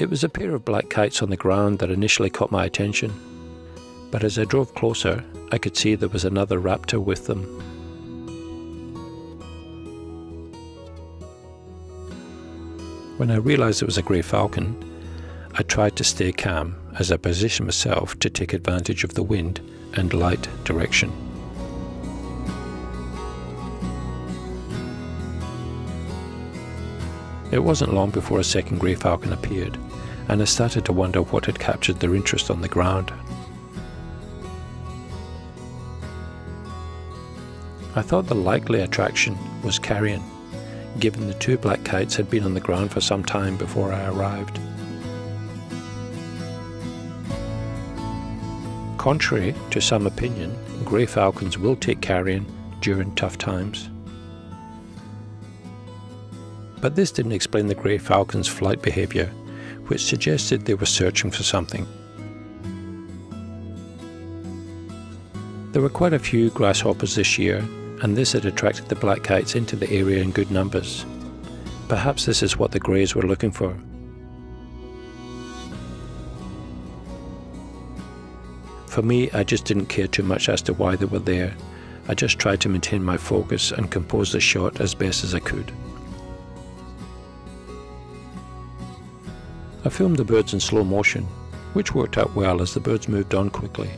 It was a pair of black kites on the ground that initially caught my attention, but as I drove closer, I could see there was another raptor with them. When I realised it was a grey falcon, I tried to stay calm as I positioned myself to take advantage of the wind and light direction. It wasn't long before a second grey falcon appeared, and I started to wonder what had captured their interest on the ground. I thought the likely attraction was carrion, given the two black kites had been on the ground for some time before I arrived. Contrary to some opinion, grey falcons will take carrion during tough times. But this didn't explain the grey falcon's flight behaviour, which suggested they were searching for something. There were quite a few grasshoppers this year, and this had attracted the black kites into the area in good numbers. Perhaps this is what the greys were looking for. For me, I just didn't care too much as to why they were there. I just tried to maintain my focus and compose the shot as best as I could. I filmed the birds in slow motion, which worked out well as the birds moved on quickly,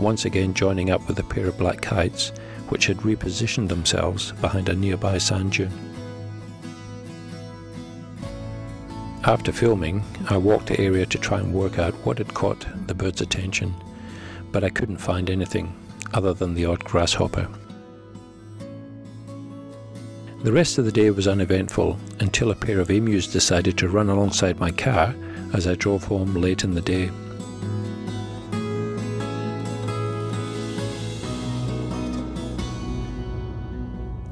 once again joining up with a pair of black kites, which had repositioned themselves behind a nearby sand dune. After filming, I walked the area to try and work out what had caught the birds' attention, but I couldn't find anything other than the odd grasshopper. The rest of the day was uneventful until a pair of emus decided to run alongside my car as I drove home late in the day.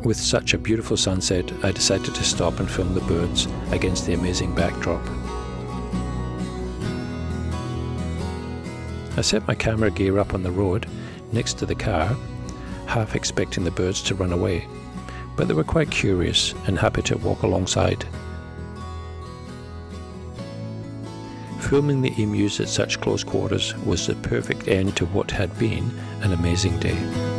With such a beautiful sunset, I decided to stop and film the birds against the amazing backdrop. I set my camera gear up on the road next to the car, half expecting the birds to run away, but they were quite curious and happy to walk alongside. Filming the emus at such close quarters was the perfect end to what had been an amazing day.